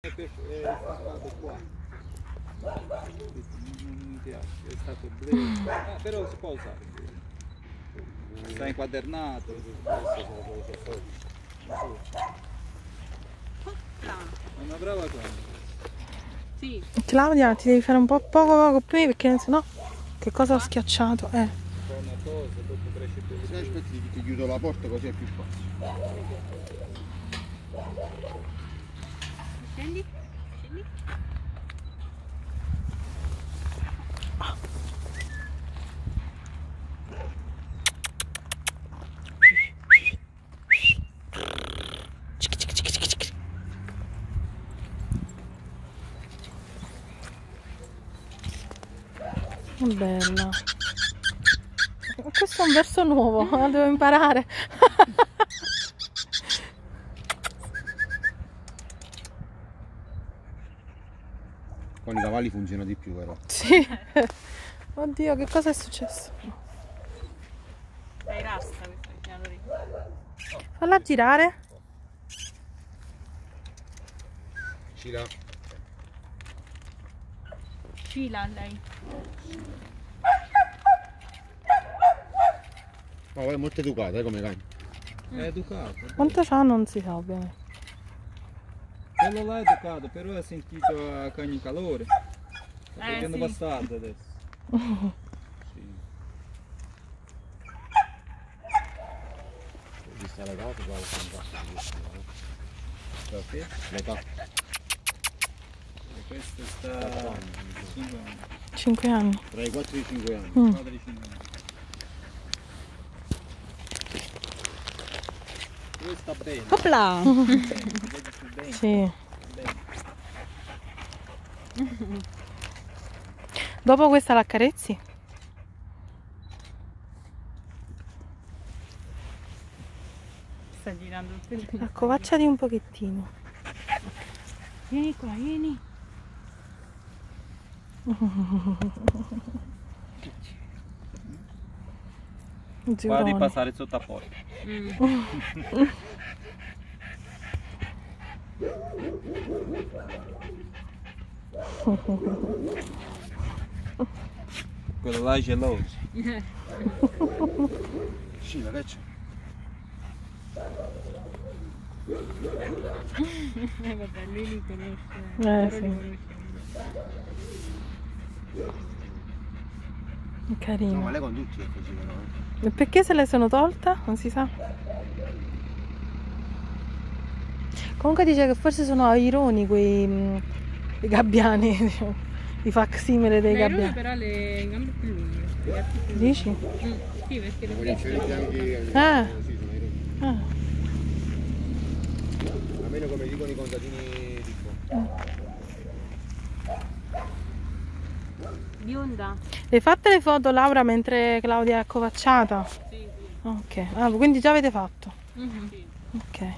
è stato qua, non mi piace, è stato breve, però si può usare, sta inquadernato, è una brava cosa. Sì. Claudia, ti devi fare un po' poco prima, perché sennò che cosa ho schiacciato? Se aspetti ti chiudo la porta così è più facile. Scendi, scendi. Bella, questo è un verso nuovo, devo imparare. Con i cavalli funziona di più, però. Sì. Oddio, che cosa è successo? Dai, rasta questo piano lì. Falla girare. Gira. Fila lei. Ma è molto educata, come cane. È educato. Quanto sa non si sa bene. Quello là è educato, però ha sentito a cagno calore. Sta facendo sì. Bastardo adesso. Sì. Questa è la gata, guarda che non basta. Le tappe. Questo sta 5 anni. Tra i 4 e i 5 anni. Padre di 5 anni. Lui sta bene. Opla! Sì. Dopo questa la accarezzi? Sta girando il pezzo. Accovacciati un pochettino. Vieni qua, vieni. Guarda di passare sotto a porta. Quello là è geloso. Sì, la vecchia. Vabbè, lui li conosce. Sì. Carino. No, ma lei con tutti è così, però. E perché se le sono tolta? Non si sa. Comunque dice che forse sono aironi quei i gabbiani, diciamo, i facsimile dei gabbiani. Però le gambe più lunghe. Dici? Sì, perché le bianche. Sì, sono aironi. A meno come dicono i contadini di qua. Bionda. Hai fatto le foto, Laura, mentre Claudia è accovacciata? Sì. Ok, quindi già avete fatto? Sì. Ok.